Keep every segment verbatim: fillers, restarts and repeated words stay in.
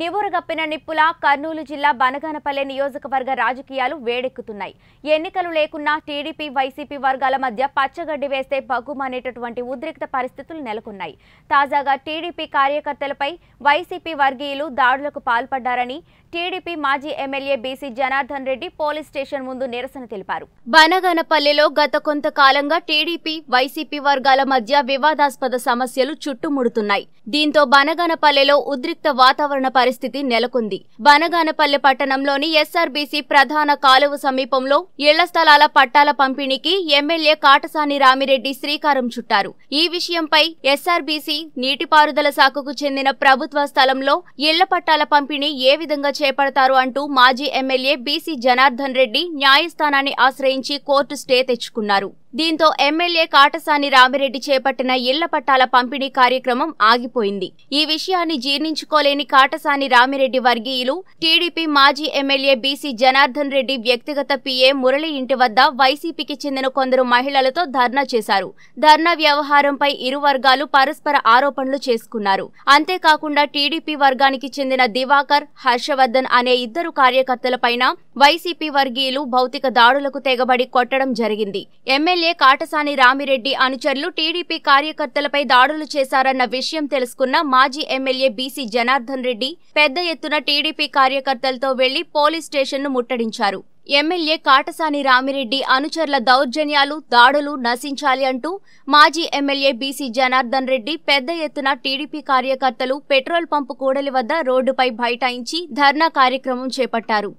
నిబురుగప్పిన నిప్పుల కర్నూలు జిల్లా బనగానపల్లె నియోజకవర్గ రాజకీయాలు వేడెక్కుతున్నాయి. ఎన్నికలు లేకున్నా టీడీపీ వైసీపీ వర్గాల మధ్య పచ్చగడ్డి వేస్తే బగ్గుమనేటటువంటి ఉద్రిక్త పరిస్థితులు నెలకొన్నాయి. తాజాగా టీడీపీ కార్యకర్తలపై వైసీపీ వర్గీయులు దాడులకు పాల్పడ్డారని టీడీపీ మాజీ MLA BC Janardhan Reddy police station ముందు నిరసన తెలిపారు. బనగానపల్లెలో గత కొంతకాలంగా టీడీపీ వైసీపీ వర్గాల మధ్య వివాదాస్పద సమస్యలు చుట్టుముడుతున్నాయి. దీంతో బనగానపల్లెలో ఉద్రిక్త వాతావరణ పరిస్థితి నెలకొంది. బనగానపల్లె పట్టణంలోని ఎస్ఆర్బీసీ ప్రధాన కాలువ సమీపంలో ఇళ్ల స్థలాల పట్టాల పంపిణీకి ఎమ్మెల్యే కాటసాని రామిరెడ్డి శ్రీకారం చుట్టారు. ఈ విషయంపై ఎస్ఆర్బీసీ నీటిపారుదల శాఖకు చెందిన ప్రభుత్వ స్థలంలో ఇళ్ల పట్టాల పంపిణీ ఏ విధంగా చేపడతారు అంటూ మాజీ ఎమ్మెల్యే బీసీ జనార్దన్ రెడ్డి న్యాయస్థానాన్ని ఆశ్రయించి కోర్టు స్టే తెచ్చుకున్నారు. దీంతో ఎమ్మెల్యే కాటసాని రామిరెడ్డి చేపట్టిన ఇళ్ల పట్టాల పంపిణీ కార్యక్రమం ఆగిపోయింది. ఈ విషయాన్ని జీర్ణించుకోలేని కాటసాని రామిరెడ్డి వర్గీయులు టీడీపీ మాజీ ఎమ్మెల్యే బీసీ జనార్దన్ రెడ్డి వ్యక్తిగత పీఏ మురళి ఇంటి వద్ద వైసీపీకి చెందిన కొందరు మహిళలతో ధర్నా చేశారు. ధర్నా వ్యవహారంపై ఇరు వర్గాలు పరస్పర ఆరోపణలు చేసుకున్నారు. అంతేకాకుండా టీడీపీ వర్గానికి చెందిన దివాకర్, హర్షవర్ధన్ అనే ఇద్దరు కార్యకర్తలపైన వైసీపీ వర్గీయులు భౌతిక దాడులకు తెగబడి కొట్టడం జరిగింది. ఎమ్మెల్యే కాటసాని రామిరెడ్డి అనుచరులు టీడీపీ కార్యకర్తలపై దాడులు చేశారన్న విషయం తెలుసుకున్న మాజీ ఎమ్మెల్యే బీసీ జనార్దన్ రెడ్డి పెద్ద ఎత్తున టీడీపీ కార్యకర్తలతో వెళ్లి పోలీస్ స్టేషన్ను ముట్టడించారు. ఎమ్మెల్యే కాటసాని రామిరెడ్డి అనుచరుల దౌర్జన్యాలు, దాడులు నశించాలి అంటూ మాజీ ఎమ్మెల్యే బీసీ జనార్దన్ రెడ్డి పెద్ద ఎత్తున టీడీపీ కార్యకర్తలు పెట్రోల్ పంపు కూడలి వద్ద రోడ్డుపై బైఠాయించి ధర్నా కార్యక్రమం చేపట్టారు.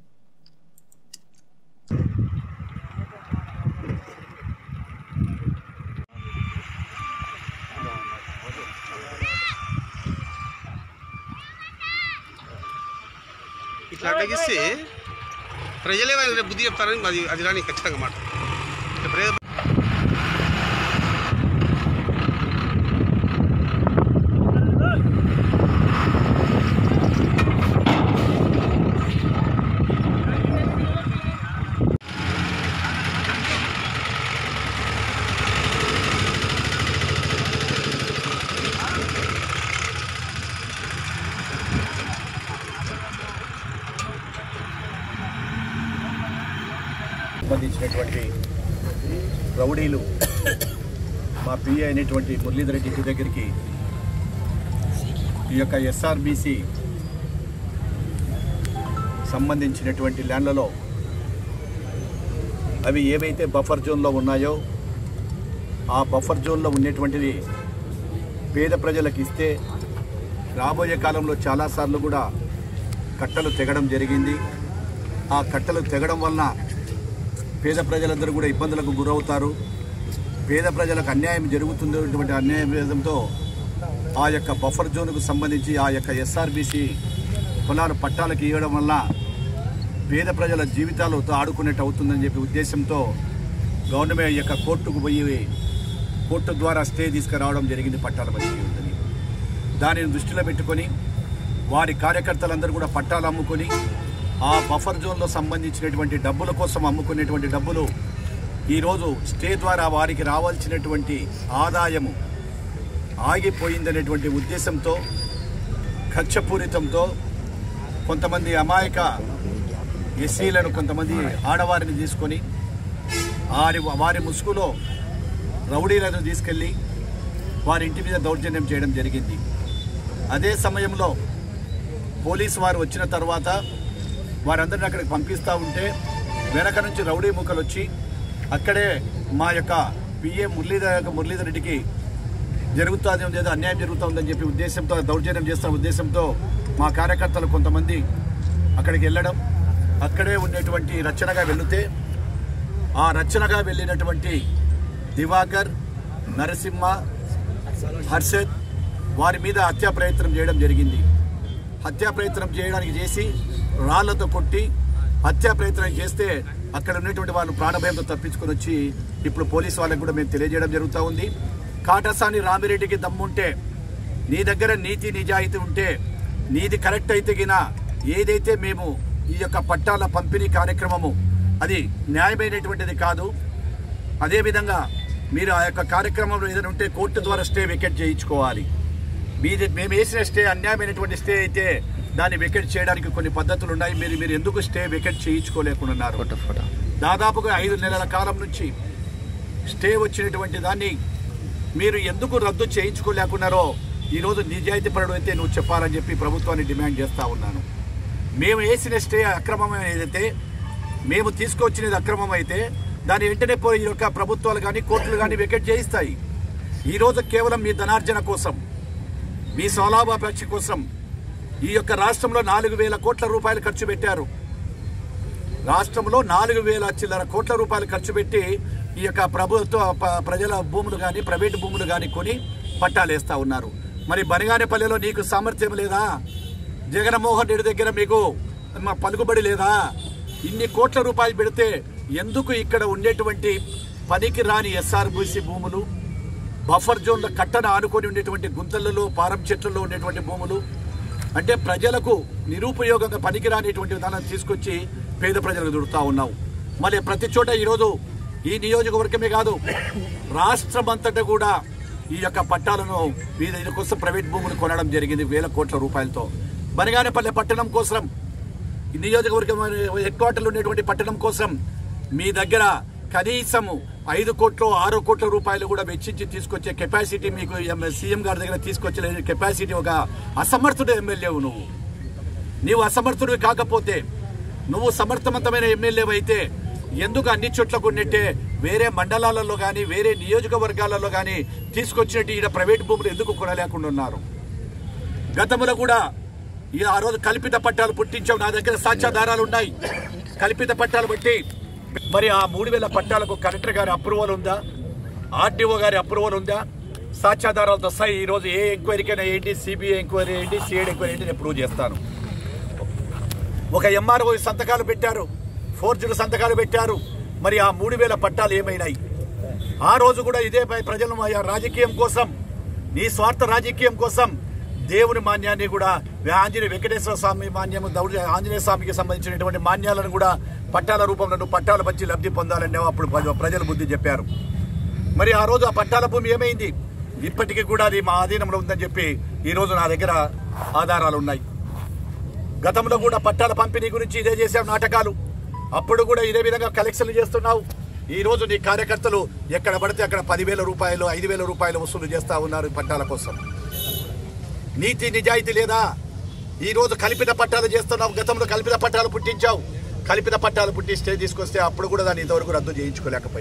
ఇట్లాంటిస్తే ప్రజలే వాళ్ళ బుద్ధి చెప్తారని అది అది రాని ఖచ్చితంగా మాట. సంబంధించినటువంటి రౌడీలు మా పిఏ అయినటువంటి మురళీధర్ రెడ్డి ఇంటి దగ్గరికి ఈ యొక్క ఎస్ఆర్బీసీ సంబంధించినటువంటి ల్యాండ్లలో అవి ఏవైతే బఫర్ జోన్లో ఉన్నాయో ఆ బఫర్ జోన్లో ఉండేటువంటివి పేద ప్రజలకు ఇస్తే రాబోయే కాలంలో చాలాసార్లు కూడా కట్టలు తెగడం జరిగింది. ఆ కట్టలు తెగడం వలన పేద ప్రజలందరూ కూడా ఇబ్బందులకు గురవుతారు. పేద ప్రజలకు అన్యాయం జరుగుతున్నటువంటి అన్యాయం వేదంతో ఆ యొక్క బఫర్ జోన్కు సంబంధించి ఆ యొక్క ఎస్ఆర్బీసీ పొలాలు పట్టాలకు ఇవ్వడం వల్ల పేద ప్రజల జీవితాలతో ఆడుకునేట్టు అవుతుందని చెప్పి ఉద్దేశంతో గవర్నమెంట్ యొక్క కోర్టుకు పోయి కోర్టు ద్వారా స్టే తీసుకురావడం జరిగింది. పట్టాల మంచి దానిని దృష్టిలో పెట్టుకొని వారి కార్యకర్తలందరూ కూడా పట్టాలు అమ్ముకొని ఆ బఫర్ జోన్లో సంబంధించినటువంటి డబ్బుల కోసం అమ్ముకునేటువంటి డబ్బులు ఈరోజు స్టే ద్వారా వారికి రావాల్సినటువంటి ఆదాయము ఆగిపోయిందనేటువంటి ఉద్దేశంతో ఖర్చపూరితంతో కొంతమంది అమాయక ఎస్సీలను కొంతమంది ఆడవారిని తీసుకొని వారి వారి ముసుగులో రౌడీలను తీసుకెళ్ళి వారి ఇంటి మీద దౌర్జన్యం చేయడం జరిగింది. అదే సమయంలో పోలీసు వారు వచ్చిన తర్వాత వారందరినీ అక్కడికి పంపిస్తూ ఉంటే వెనక నుంచి రౌడీ మూకలు వచ్చి అక్కడే మా యొక్క పిఏ మురళీధర్ మురళీధర్ రెడ్డికి జరుగుతుంది లేదా అన్యాయం జరుగుతూ ఉందని చెప్పి ఉద్దేశంతో దౌర్జన్యం చేస్తున్న ఉద్దేశంతో మా కార్యకర్తలు కొంతమంది అక్కడికి వెళ్ళడం అక్కడే ఉండేటువంటి రచనగా వెళితే ఆ రచనగా వెళ్ళినటువంటి దివాకర్, నరసింహ, హర్షద్ వారి మీద హత్యా ప్రయత్నం చేయడం జరిగింది. హత్యా ప్రయత్నం చేయడానికి చేసి రాళ్లతో కొట్టి హత్యా ప్రయత్నం చేస్తే అక్కడ ఉన్నటువంటి వాళ్ళు ప్రాణభయంతో తప్పించుకొని వచ్చి ఇప్పుడు పోలీసు వాళ్ళకి కూడా మేము తెలియజేయడం జరుగుతూ ఉంది. కాటసాని రామిరెడ్డికి దమ్ముంటే, నీ దగ్గర నీతి నిజాయితీ ఉంటే, నీది కరెక్ట్ అయితే గినా ఏదైతే మేము ఈ యొక్క పట్టాల పంపిణీ కార్యక్రమము అది న్యాయమైనటువంటిది కాదు. అదేవిధంగా మీరు ఆ యొక్క కార్యక్రమంలో ఏదైనా ఉంటే కోర్టు ద్వారా స్టే వికెట్ చేయించుకోవాలి. మీది మేము వేసిన స్టే అన్యాయమైనటువంటి స్టే అయితే దాన్ని వెకెట్ చేయడానికి కొన్ని పద్ధతులు ఉన్నాయి. మీరు మీరు ఎందుకు స్టే వెకెట్ చేయించుకోలేకుండా దాదాపుగా ఐదు నెలల కాలం నుంచి స్టే వచ్చినటువంటి దాన్ని మీరు ఎందుకు రద్దు చేయించుకోలేకున్నారో ఈరోజు నిజాయితీ పరుడు అయితే నువ్వు చెప్పాలని చెప్పి ప్రభుత్వాన్ని డిమాండ్ చేస్తూ ఉన్నాను. మేము వేసిన స్టే అక్రమమైన ఏదైతే మేము తీసుకొచ్చినది అక్రమం అయితే దాని వెంటనే పోయి ఈ యొక్క ప్రభుత్వాలు కానీ కోర్టులు కానీ వెకెట్ చేయిస్తాయి. ఈరోజు కేవలం మీ ధనార్జన కోసం, మీ స్వలాభాపేక్ష కోసం ఈ యొక్క రాష్ట్రంలో నాలుగు వేల కోట్ల రూపాయలు ఖర్చు పెట్టారు. రాష్ట్రంలో నాలుగు వేల చిల్లర కోట్ల రూపాయలు ఖర్చు పెట్టి ఈ యొక్క ప్రభుత్వ ప్రజల భూములు కానీ ప్రైవేటు భూములు కానీ కొని పట్టాలేస్తూ ఉన్నారు. మరి బనగానేపల్లిలో నీకు సామర్థ్యం లేదా? జగన్మోహన్ రెడ్డి దగ్గర మీకు పలుకుబడి లేదా? ఇన్ని కోట్ల రూపాయలు పెడితే ఎందుకు ఇక్కడ ఉండేటువంటి పనికి రాని ఎస్ఆర్బీసీ భూములు, బఫర్ జోన్ల కట్టన ఆనుకొని ఉండేటువంటి గుంతలలో పారం చెట్లలో ఉండేటువంటి భూములు అంటే ప్రజలకు నిరుపయోగంగా పనికిరానిటువంటి విధానాన్ని తీసుకొచ్చి పేద ప్రజలకు దొరుకుతూ ఉన్నావు. మరి ప్రతి చోట ఈరోజు ఈ నియోజకవర్గమే కాదు రాష్ట్రం అంతటా కూడా ఈ యొక్క పట్టాలను వీళ్ళ కోసం ప్రైవేట్ భూములు కొనడం జరిగింది వేల కోట్ల రూపాయలతో. బనగానేపల్లి పట్టణం కోసం, నియోజకవర్గం హెడ్ క్వార్టర్లు ఉండేటువంటి పట్టణం కోసం మీ దగ్గర కనీసము ఐదు కోట్లు ఆరు కోట్ల రూపాయలు కూడా వెచ్చించి తీసుకొచ్చే కెపాసిటీ మీకు సీఎం గారి దగ్గర తీసుకొచ్చే కెపాసిటీ ఒక అసమర్థుడు ఎమ్మెల్యేవు నువ్వు. నీవు అసమర్థుడివి కాకపోతే, నువ్వు సమర్థవంతమైన ఎమ్మెల్యేవైతే ఎందుకు అన్ని చోట్లకు ఉన్నట్టే వేరే మండలాలలో కానీ వేరే నియోజకవర్గాలలో కానీ తీసుకొచ్చినట్టు ఈడ ప్రైవేట్ భూములు ఎందుకు కొనలేకుండా ఉన్నారు? గతంలో కూడా ఈ ఆ రోజు కల్పిత పట్టాలు పుట్టించావు. నా దగ్గర సాక్ష్యాధారాలు ఉన్నాయి. కల్పిత పట్టాలు బట్టి మరి ఆ మూడు వేల పట్టాలకు కలెక్టర్ గారి అప్రూవల్ ఉందా? ఆర్డీఓ గారి అప్రూవల్ ఉందా? సాక్ష్యాధారాలతో సహా ఈరోజు ఏ ఎంక్వైరీకైనా ఏంటి, సిబిఐ ఎంక్వైరీ ఏంటి, సిఐడి ఎంక్వైరీ ఏంటి, నేను ప్రూవ్ చేస్తాను. ఒక ఎంఆర్ఓ సంతకాలు పెట్టారు, ఫోర్జులు సంతకాలు పెట్టారు. మరి ఆ మూడు వేల పట్టాలు ఏమైనాయి? ఆ రోజు కూడా ఇదే ప్రజలు రాజకీయం కోసం, నీ స్వార్థ రాజకీయం కోసం దేవుని మాన్యాన్ని కూడా, ఆంజనేయ వెంకటేశ్వర స్వామి మాన్యము, ఆంజనేయ స్వామికి సంబంధించినటువంటి మాన్యాలను కూడా పట్టాల రూపంలో పట్టాలు వచ్చి లబ్ధి పొందాలనే అప్పుడు ప్రజలు బుద్ధి చెప్పారు. మరి ఆ రోజు ఆ పట్టాల భూమి ఏమైంది? ఇప్పటికీ కూడా అది మా ఆధీనంలో ఉందని చెప్పి ఈరోజు నా దగ్గర ఆధారాలు ఉన్నాయి. గతంలో కూడా పట్టాల పంపిణీ గురించి ఇదే చేసావు నాటకాలు. అప్పుడు కూడా ఇదే విధంగా కలెక్షన్లు చేస్తున్నావు. ఈరోజు నీ కార్యకర్తలు ఎక్కడ పడితే అక్కడ పదివేల రూపాయలు ఐదు వేల రూపాయలు వసూలు చేస్తూ ఉన్నారు పట్టాల కోసం. నీతి నిజాయితీ లేదా? ఈరోజు కల్పిత పట్టాలు చేస్తున్నావు. గతంలో కల్పిత పట్టాలు పుట్టించావు. కల్పిత పట్టాలు పుట్టి స్టే తీసుకొస్తే అప్పుడు కూడా దాన్ని ఇంతవరకు రద్దు చేయించుకోలేకపోయావు.